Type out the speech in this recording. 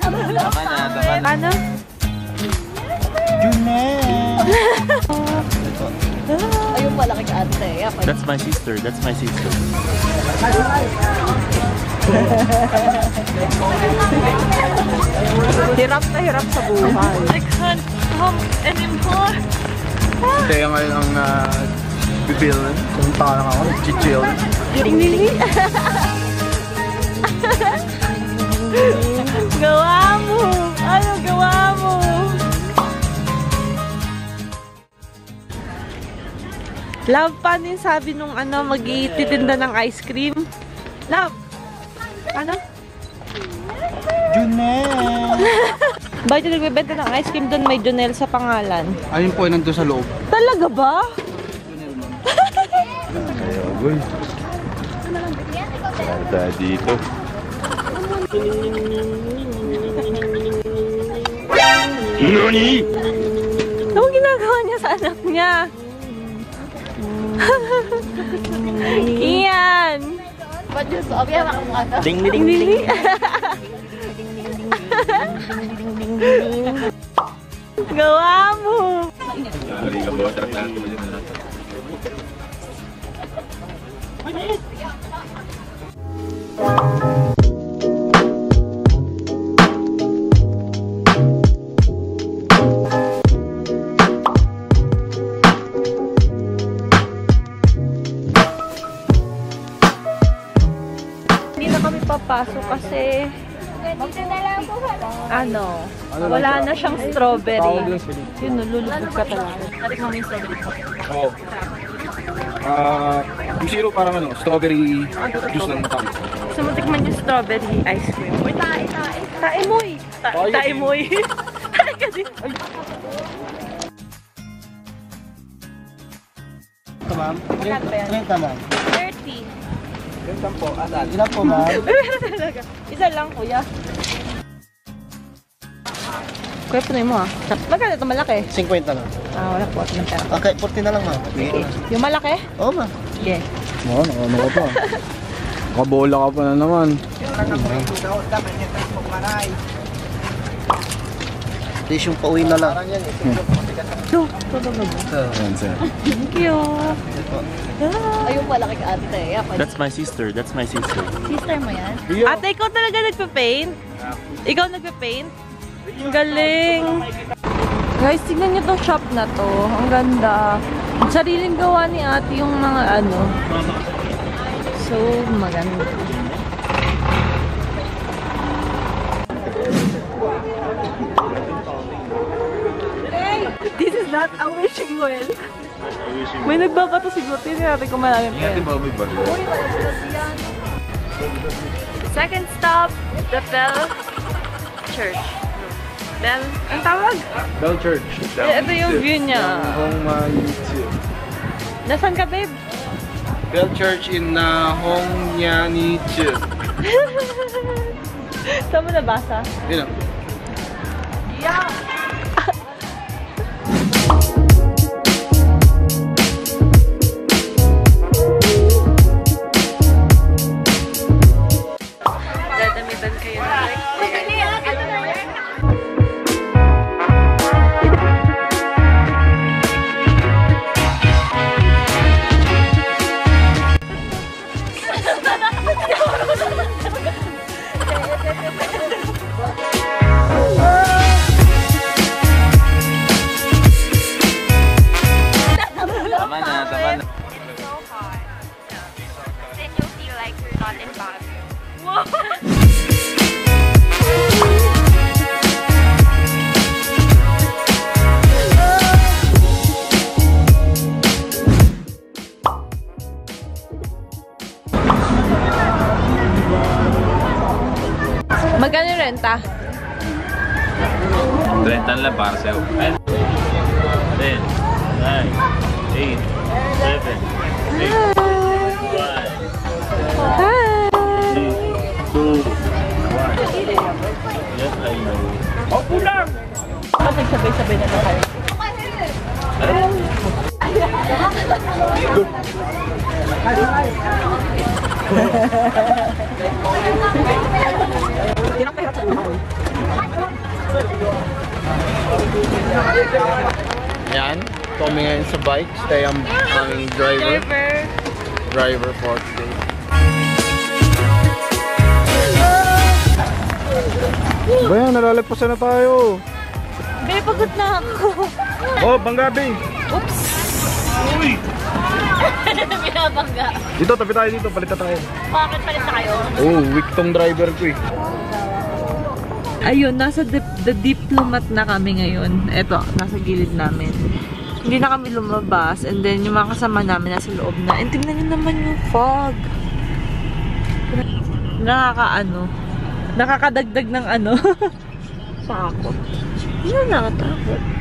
Tama na, tama na. Ano? Ayun pala kay ate. That's my sister, that's my sister. Hirap na hirap sa buhay. I can't come anymore. Kaya ngayon ang bibilin. Kumunta lang ako, nag-chill. Really? Gawa mo! Ano gawa mo? Love, paano yung sabi nung ano, mag-titinda ng ice cream? Love! Ano? Junel! Bakit yung nagbibenta ng ice cream doon, may Junel sa pangalan? Ayun po, yun nandun sa loob. Talaga ba? Uy! Bata dito. Nani? Ano ginagawa niya sa anak niya? Iyan! Ding-ding-ding-ding! Gawa mo! Hindi na kami papasok kasi ano, wala na siyang strawberry. Yun, nululubog ka talaga. Natin kami yung strawberry. Oo. Yung zero parang ano, strawberry juice lang matang. Gusto mo tikman yung strawberry ice cream? Uy, tae. Tae mo eh. Tae mo eh. Tae ka din. Ito ma'am. 30 ma'am. 30. 30 po. Asan? Ilan po ma'am? Isa lang kuya. Kuya, punoy mo ah. Magkano ito malaki? 50 lang. Ah, wala po. Okay, 40 na lang ma'am. Yung malaki? Oo ma'am. Sige. Oo, ano ka pa. Kabola ka pa na naman. Ito yung pauwi na lang. Ito. Thank you. Ayun pala kay ate. That's my sister. That's my sister. Sister mo yan? Ate, ikaw talaga nagpa-paint? Ikaw nagpa-paint? Ang galing! Guys, tignan nyo itong shop na to. Ang ganda. Sariling gawa ni ate yung mga ano. So, maganda. This is not a wishing well. May nagbabato siguro. Tignan natin kung maraming pera. Second stop, the Bell Church. Bell, ang tawag? Bell Church. Ito yung view niya. Nasaan ka, babe? Bell Church in Hongyanichi. Saan mo nabasa? Yun lang. Yeah! Dadamitan kayo na like. Magkano yung renta? 30 lang para sa'yo. 10, 9, 8, 7, 6, 5, 4, 3, 2, 1. Yes, I know. Oh, pulang! Ba't nagsabay-sabay na tayo? Alam! Thì nó phải rất là hồi. Ayan, coming in sa bike. Stay on driver for today. Bayan, nalalapasan na tayo. Be, pagod na ako. Oh, bangga, Be. Oops. Uy. Binabangga. Dito, tabi tayo dito. Palita tayo. Bakit palita tayo? Oh, weak tong driver ko eh. Ayun, nasa the diplomat na kami ngayon. Eto, nasa gilid namin. Hindi na kami lumabas. And then, yung mga kasama namin nasa loob na. And tingnan nyo naman yung fog. Nakakaano. Nakakadagdag ng ano. Takot. Hindi na nakatakot.